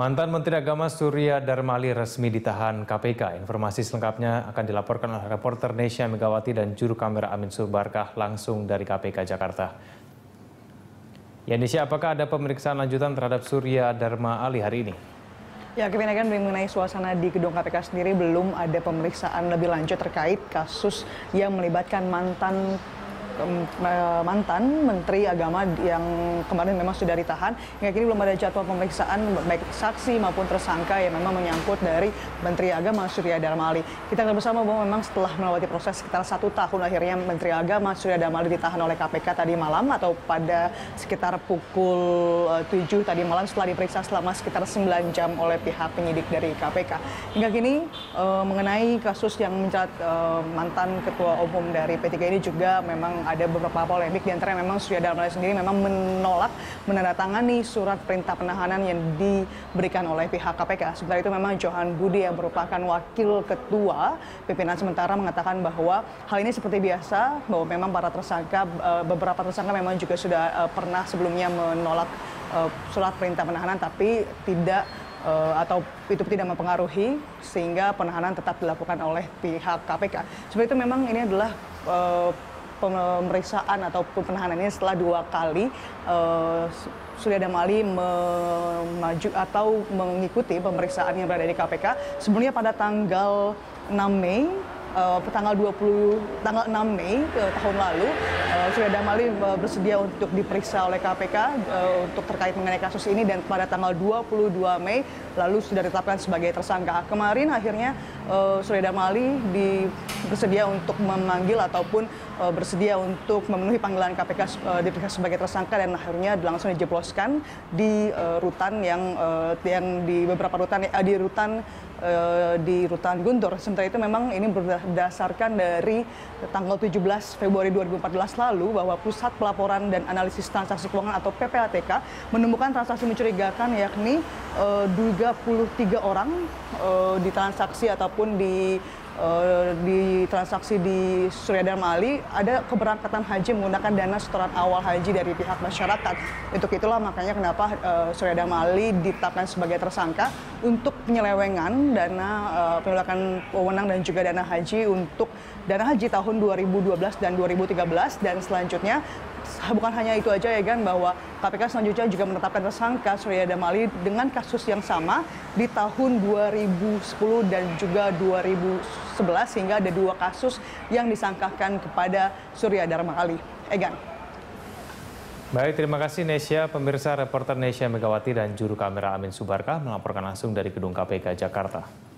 Mantan Menteri Agama Suryadharma Ali resmi ditahan KPK. Informasi selengkapnya akan dilaporkan oleh reporter Nessia Megawati dan juru kamera Amin Subarkah langsung dari KPK Jakarta. Ya Nessia, apakah ada pemeriksaan lanjutan terhadap Suryadharma Ali hari ini? Ya, Kevin, akan mengenai suasana di gedung KPK sendiri belum ada pemeriksaan lebih lanjut terkait kasus yang melibatkan mantan Menteri Agama yang kemarin memang sudah ditahan. Hingga kini belum ada jadwal pemeriksaan baik saksi maupun tersangka yang memang menyangkut dari Menteri Agama Suryadharma Ali. Kita akan bersama bahwa memang setelah melewati proses sekitar 1 tahun akhirnya Menteri Agama Suryadharma Ali ditahan oleh KPK tadi malam atau pada sekitar pukul 7 tadi malam setelah diperiksa selama sekitar 9 jam oleh pihak penyidik dari KPK. Hingga kini mengenai kasus yang menjerat mantan Ketua Umum dari PPATK ini juga memang ada beberapa polemik, diantara memang Suryadharma Ali sendiri memang menolak menandatangani surat perintah penahanan yang diberikan oleh pihak KPK. Sementara itu memang Johan Budi yang merupakan wakil ketua pimpinan sementara mengatakan bahwa hal ini seperti biasa, bahwa memang para tersangka, beberapa tersangka memang juga sudah pernah sebelumnya menolak surat perintah penahanan, tapi tidak atau itu tidak mempengaruhi sehingga penahanan tetap dilakukan oleh pihak KPK. Sementara itu memang ini adalah pemeriksaan ataupun penahanannya setelah 2 kali Suryadharma Ali maju atau mengikuti pemeriksaan yang berada di KPK. Sebelumnya pada tanggal 6 Mei tahun lalu Suryadharma Ali bersedia untuk diperiksa oleh KPK untuk terkait mengenai kasus ini, dan pada tanggal 22 Mei lalu sudah ditetapkan sebagai tersangka. Kemarin akhirnya Suryadharma Ali bersedia untuk memanggil ataupun bersedia untuk memenuhi panggilan KPK diperiksa sebagai tersangka, dan akhirnya langsung dijebloskan di rutan yang di beberapa rutan di rutan Guntur. Sementara itu memang ini berdasarkan dari tanggal 17 Februari 2014 lalu bahwa Pusat Pelaporan dan Analisis Transaksi Keuangan atau PPATK menemukan transaksi mencurigakan, yakni 33 orang di transaksi ataupun di transaksi di Suryadharma Ali ada keberangkatan haji menggunakan dana setoran awal haji dari pihak masyarakat. Untuk itulah makanya kenapa Suryadharma Ali ditetapkan sebagai tersangka untuk penyelewengan dana penyelewengan wewenang dan juga dana haji untuk dana haji tahun 2012 dan 2013. Dan selanjutnya bukan hanya itu aja ya kan, bahwa KPK selanjutnya juga menetapkan tersangka Suryadharma Ali dengan kasus yang sama di tahun 2010 dan juga 2011, sehingga ada 2 kasus yang disangkakan kepada Suryadharma Ali. Egan. Baik, terima kasih Nessia. Pemirsa, reporter Nessia Megawati dan juru kamera Amin Subarkah melaporkan langsung dari gedung KPK Jakarta.